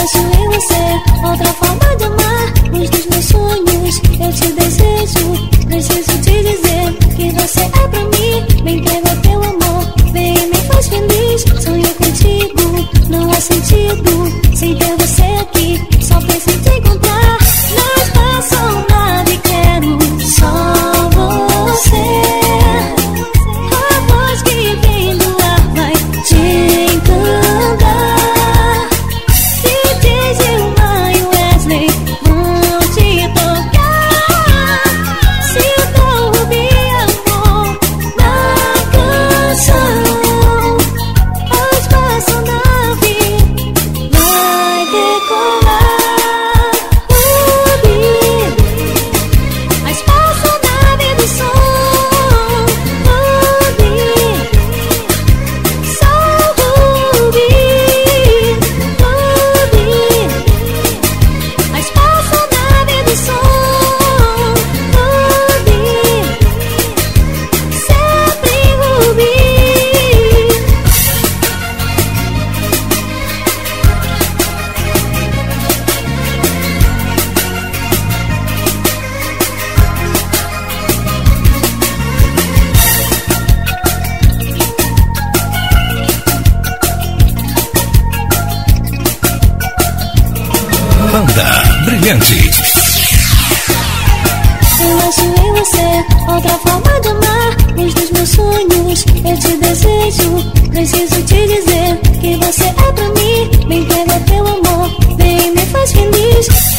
penso em você, outra forma de amar. Luz dos meus sonhos, eu te desejo. Preciso te dizer que você é pra mim. Me entrega teu amor, vem e me faz feliz. Sonho contigo, não há sentido sem ter você aqui, só penso em te encontrar. Não faço nada e quero só você. Preciso te dizer que você é pra mim. Me entrega teu amor, vem e me faz feliz.